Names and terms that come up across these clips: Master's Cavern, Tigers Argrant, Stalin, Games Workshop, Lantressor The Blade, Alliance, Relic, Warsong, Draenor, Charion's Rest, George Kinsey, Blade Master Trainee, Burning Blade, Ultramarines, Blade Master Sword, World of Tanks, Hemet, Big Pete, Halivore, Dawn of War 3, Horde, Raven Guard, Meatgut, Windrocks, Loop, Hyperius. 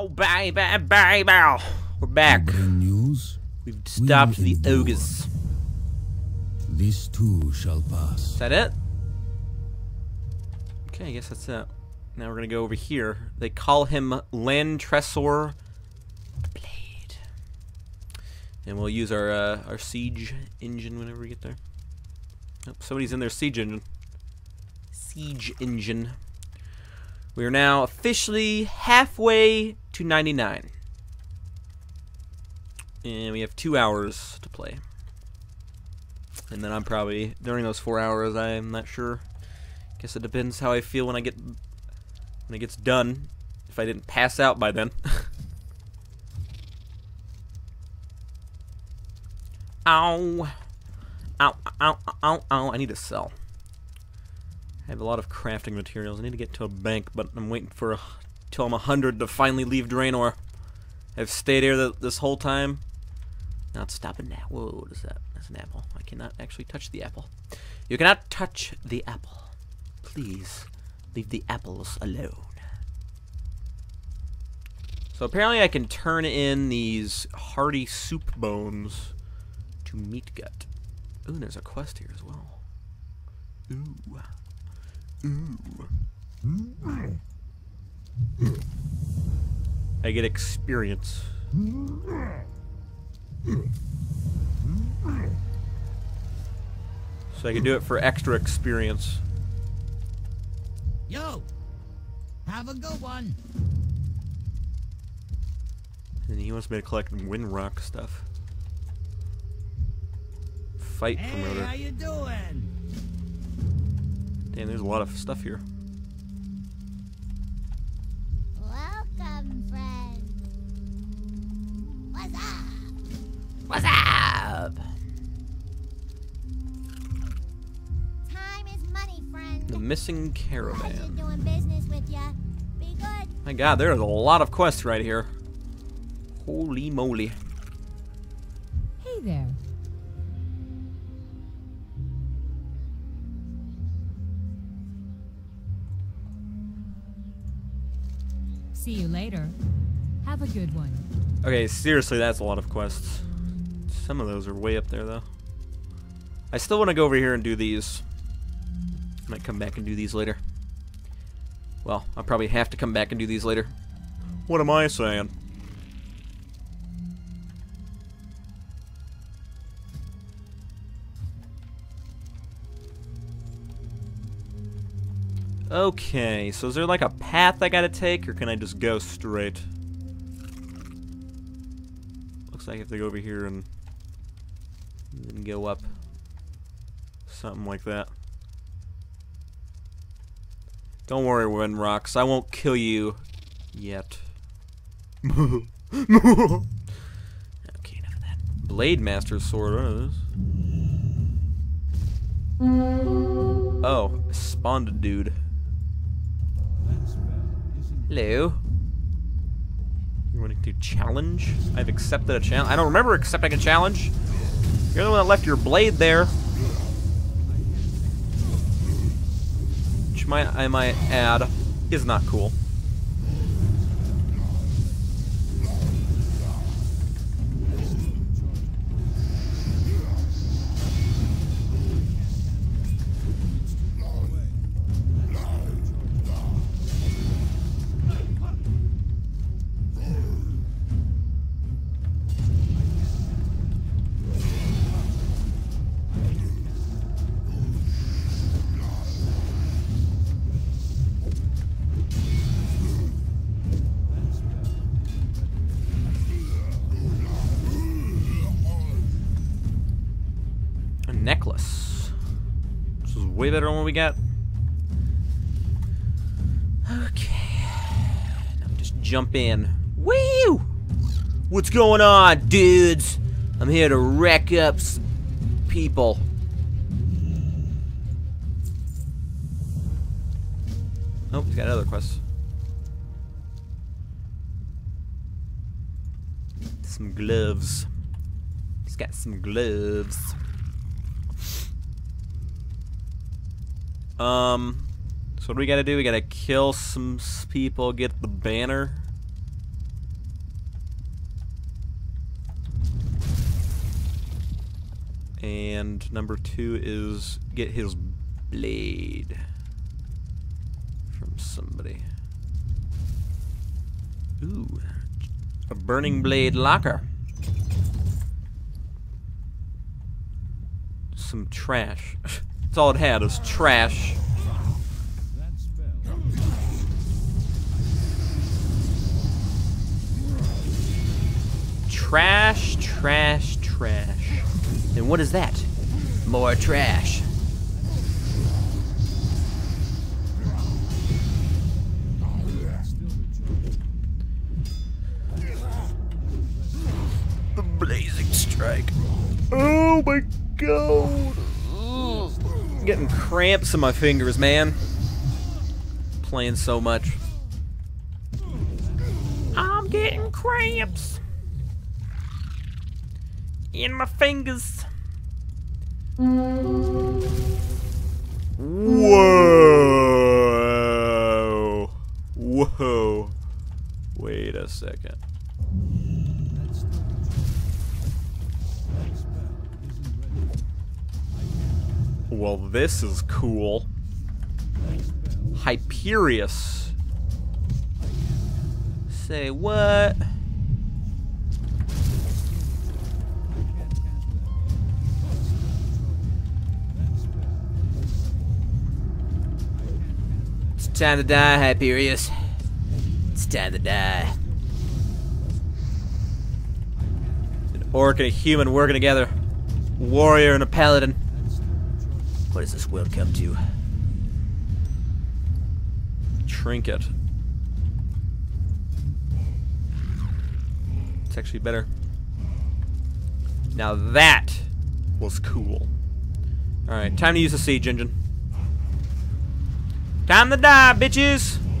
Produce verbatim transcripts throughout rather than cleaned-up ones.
Oh, baby, baby. We're back. News? We've stopped we the endure. ogres. This too shall pass. Is that it? Okay, I guess that's it. Now we're gonna go over here. They call him Lantressor The Blade. And we'll use our, uh, our siege engine whenever we get there. Oh, somebody's in their siege engine. Siege engine. We are now officially halfway to ninety-nine. And we have two hours to play. And then I'm probably, during those four hours, I'm not sure. Guess it depends how I feel when I get, when it gets done. If I didn't pass out by then. Ow. Ow, ow, ow, ow. I need to sell. I have a lot of crafting materials. I need to get to a bank, but I'm waiting for a, till I'm a hundred to finally leave Draenor. I've stayed here the, this whole time. Not stopping now. Whoa, what is that? That's an apple. I cannot actually touch the apple. You cannot touch the apple. Please, leave the apples alone. So apparently I can turn in these hearty soup bones to Meatgut. Ooh, there's a quest here as well. Ooh. Ooh. I get experience. So I can do it for extra experience. Yo! Have a good one! And he wants me to collect Windrock stuff. Fight hey, promoter. How you doing? Damn, there's a lot of stuff here. Welcome, friend. What's up? What's up? Time is money, friend. The missing caravan. Doing business with ya. Be good. My God, there's a lot of quests right here. Holy moly! Hey there. See you later. Have a good one. Okay, seriously, that's a lot of quests. Some of those are way up there, though. I still want to go over here and do these. Might come back and do these later. Well, I'll probably have to come back and do these later. What am I saying? Okay, so is there like a path I gotta take, or can I just go straight? Looks like I have to go over here and then go up. Something like that. Don't worry, Windrocks, I won't kill you yet. Okay, enough of that. Blade Master Sword, what is this? Oh, I spawned a dude. Hello. You want to do challenge? I've accepted a challenge. I don't remember accepting a challenge. You're the one that left your blade there. Which might, I might add, is not cool. Necklace. This is way better than what we got. Okay. Now just jump in. Woo! What's going on, dudes? I'm here to wreck up some people. Oh, he's got another quest. Some gloves. He's got some gloves. Um, so what do we gotta do? We gotta kill some people, get the banner. And number two is get his blade from somebody. Ooh, a Burning Blade locker. Some trash. That's all it had, was trash. Trash, trash, trash. And what is that? More trash. The blazing strike. Oh my god. Ugh. I'm getting cramps in my fingers, man. Playing so much. I'm getting cramps in my fingers. Whoa! Whoa! Wait a second. Well, this is cool. Hyperius. Say what? Time to die, Hyperius. It's time to die. An orc and a human working together. A warrior and a paladin. What does this world come to? Trinket. It's actually better. Now that was cool. Alright, time to use the siege engine. Time to die, bitches! Can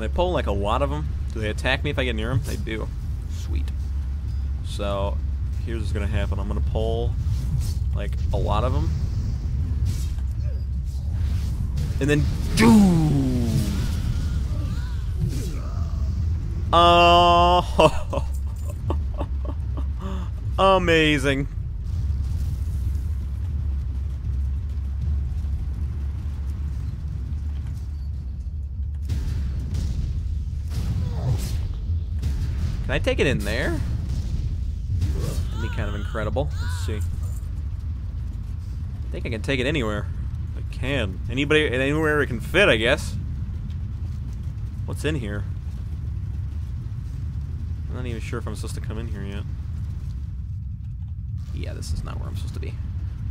I pull like a lot of them? Do they attack me if I get near them? They do. Sweet. So, here's what's gonna happen. I'm gonna pull like a lot of them. And then doom. Oh, amazing. Can I take it in there? That'd be kind of incredible. Let's see. I think I can take it anywhere. Can. Anybody, anywhere it can fit, I guess. What's in here? I'm not even sure if I'm supposed to come in here yet. Yeah, this is not where I'm supposed to be.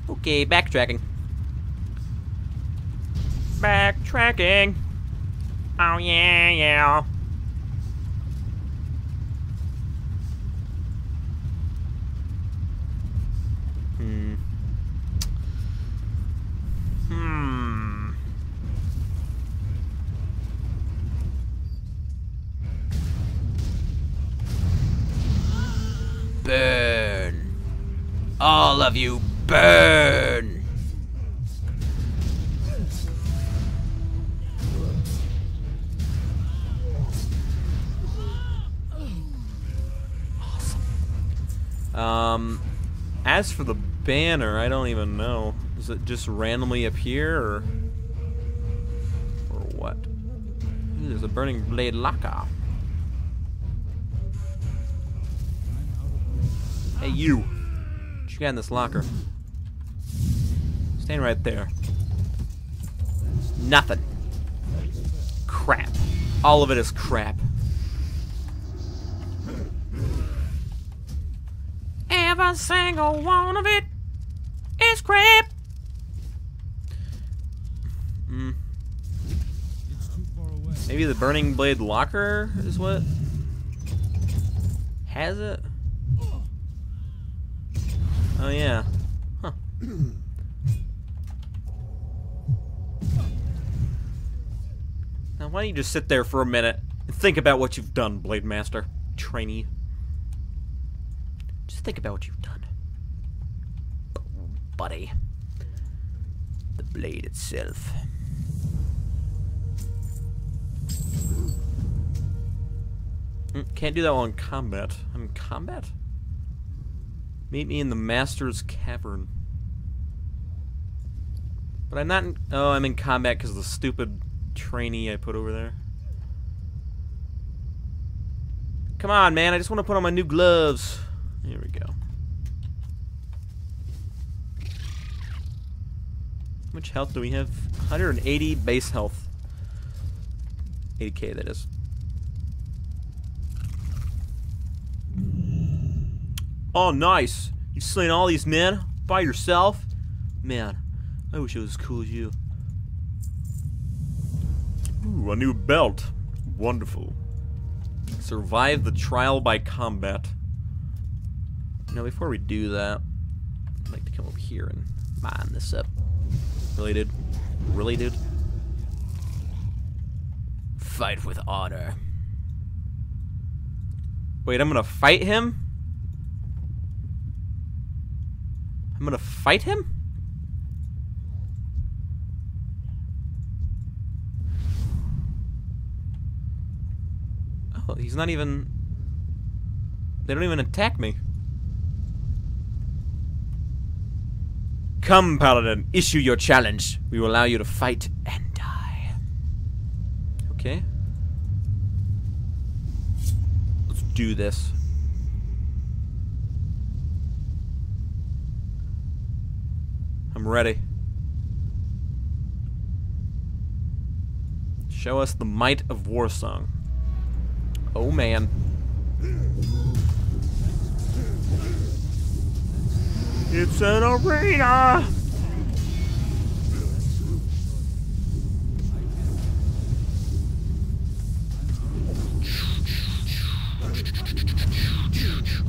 Okay, backtracking. Backtracking. Oh, yeah, yeah. Hmm. Hmm. Burn. All of you burn. Awesome. Um, as for the banner, I don't even know. Does it just randomly appear, or, or what? Ooh, there's a Burning Blade locker. Hey, you! What you got in this locker? Stand right there. Nothing. Crap. All of it is crap. Every single one of it is crap. Mm. Maybe the Burning Blade locker is what has it? Oh yeah. Huh. Now why don't you just sit there for a minute and think about what you've done, Blade Master Trainee. Just think about what you've done, buddy. The blade itself. Mm, can't do that while in combat. I'm in combat? Meet me in the Master's Cavern. But I'm not in... Oh, I'm in combat because of the stupid trainee I put over there. Come on, man. I just want to put on my new gloves. Here we go. How much health do we have? one hundred eighty base health. eighty K, that is. Oh, nice. You've slain all these men by yourself? Man, I wish I was as cool as you. Ooh, a new belt. Wonderful. Survive the trial by combat. Now, before we do that, I'd like to come over here and mine this up. Really, dude? Really, dude? Fight with honor. Wait, I'm gonna fight him? I'm gonna fight him? Oh, he's not even... They don't even attack me. Come, Paladin, issue your challenge. We will allow you to fight and die. Okay. Let's do this. I'm ready. Show us the might of Warsong. Oh man. It's an arena!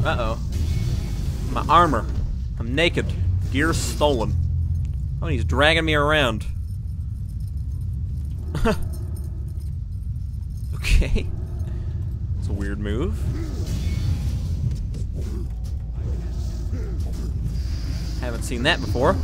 Uh-oh. My armor. I'm naked. Gear stolen. Oh, he's dragging me around. Okay. That's a weird move. Haven't seen that before.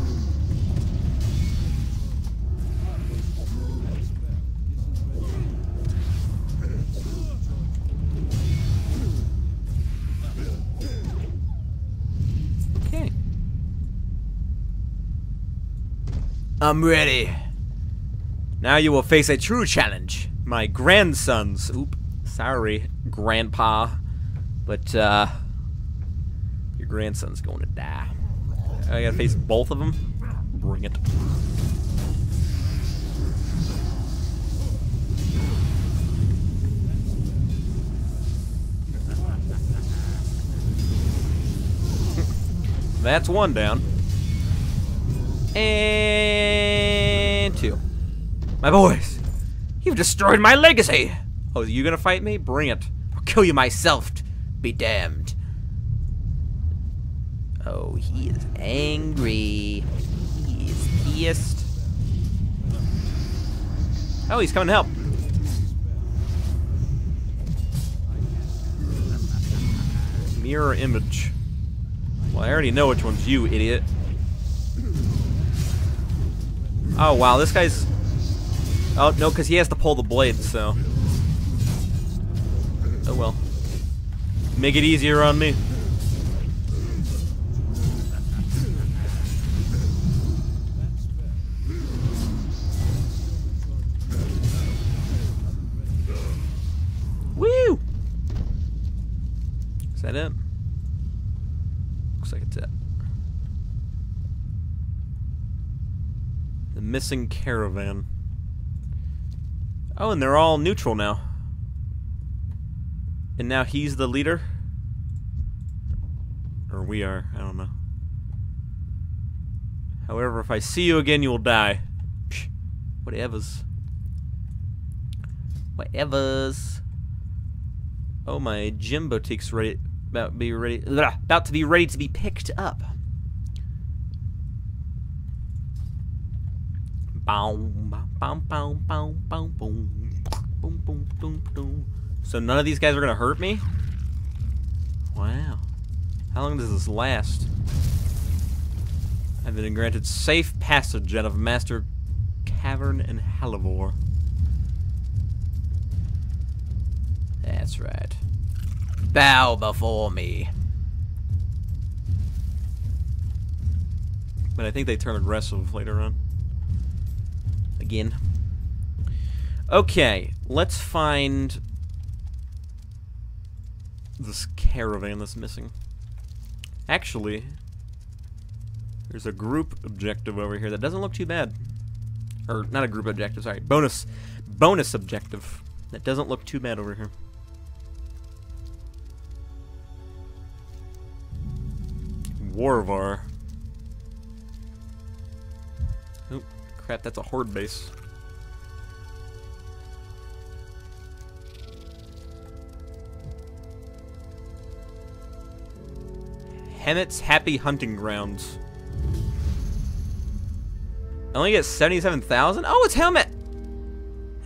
I'm ready. Now you will face a true challenge. My grandsons. Oop. Sorry, Grandpa. But, uh... your grandson's going to die. I gotta face both of them? Bring it. That's one down. And two. My boys, you've destroyed my legacy. Oh, you gonna fight me? Bring it. I'll kill you myself. Be damned. Oh, he is angry. He is pissed. Oh, he's coming to help. Mirror image. Well, I already know which one's you, idiot. Oh, wow, this guy's... Oh, no, because he has to pull the blade, so... Oh, well. Make it easier on me. Woo! Is that it? Looks like it's it. The missing caravan. Oh, and they're all neutral now. And now he's the leader? Or we are, I don't know. However, if I see you again, you will die. Psh, whatevers. Whatevers. Oh, my gym boutique's ready, about, be ready, about to be ready to be picked up. So none of these guys are gonna hurt me? Wow. How long does this last? I've been granted safe passage out of Master's Cavern and Halivore. That's right. Bow before me. But I think they turn aggressive later on. Again. Okay, let's find this caravan that's missing. Actually, there's a group objective over here that doesn't look too bad. Or, not a group objective, sorry. Bonus. Bonus objective. That doesn't look too bad over here. Warvar. Oh, crap, that's a Horde base. Hemet's Happy Hunting Grounds. I only get seventy-seven thousand? Oh, it's Hemet!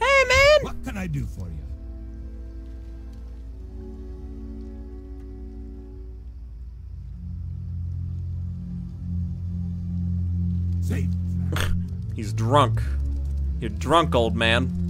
Hey, man! What can I do for you? He's drunk. You're drunk, old man.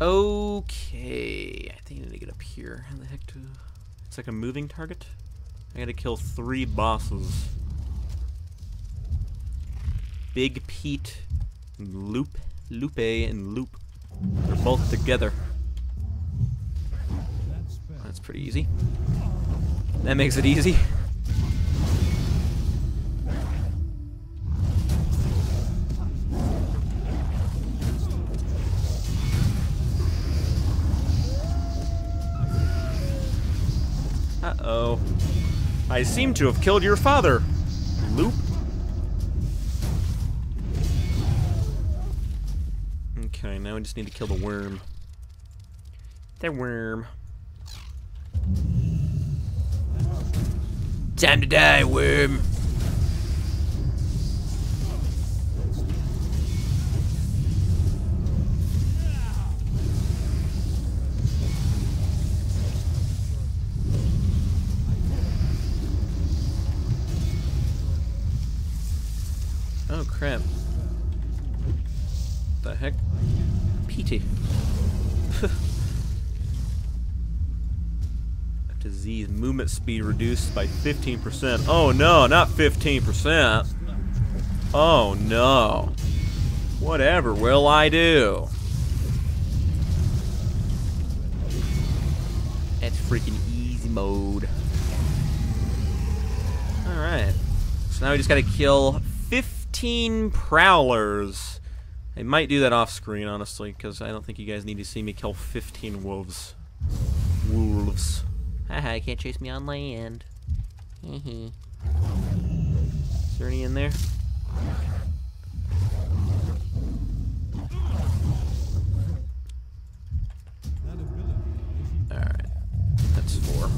Okay, I think I need to get up here. How the heck to... It's like a moving target? I gotta kill three bosses. Big Pete, and Loop, Lupe, and Loop. They're both together. That's pretty easy. That makes it easy. Uh-oh. I seem to have killed your father, Loop. Okay, now we just need to kill the worm. The worm. Time to die, worm. Oh crap. What the heck? P T. Up to Z, movement speed reduced by fifteen percent. Oh no, not fifteen percent. Oh no. Whatever will I do? That's freaking easy mode. Alright. So now we just gotta kill fifteen prowlers. I might do that off screen, honestly, because I don't think you guys need to see me kill fifteen wolves. Wolves. Haha, you can't chase me on land. Is there any in there? Alright. That's four.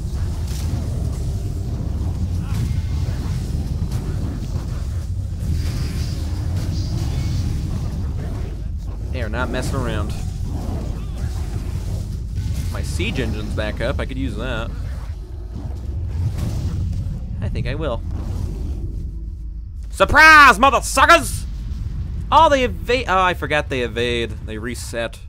They are not messing around. My siege engine's back up. I could use that. I think I will. Surprise, mother suckers! Oh, they evade. Oh, I forgot they evade. They reset.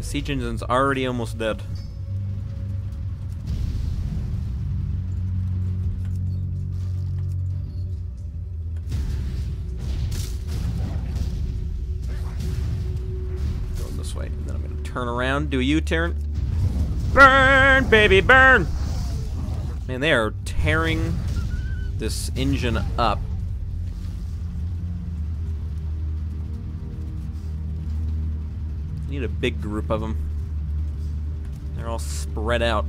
Siege engine's already almost dead. Going this way, and then I'm gonna turn around, do a U-turn. Burn, baby, burn! Man, they are tearing this engine up. Need a big group of them. They're all spread out.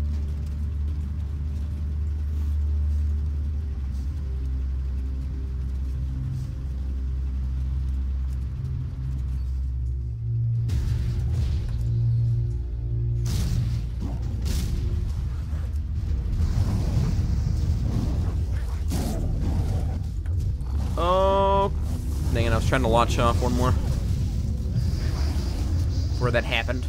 Oh, dang it, I was trying to launch off one more. Where that happened.